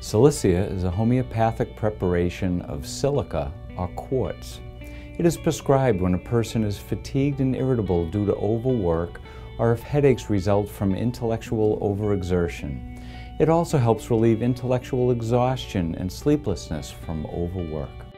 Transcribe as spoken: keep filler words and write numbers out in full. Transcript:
Silicea is a homeopathic preparation of silica or quartz. It is prescribed when a person is fatigued and irritable due to overwork or if headaches result from intellectual overexertion. It also helps relieve intellectual exhaustion and sleeplessness from overwork.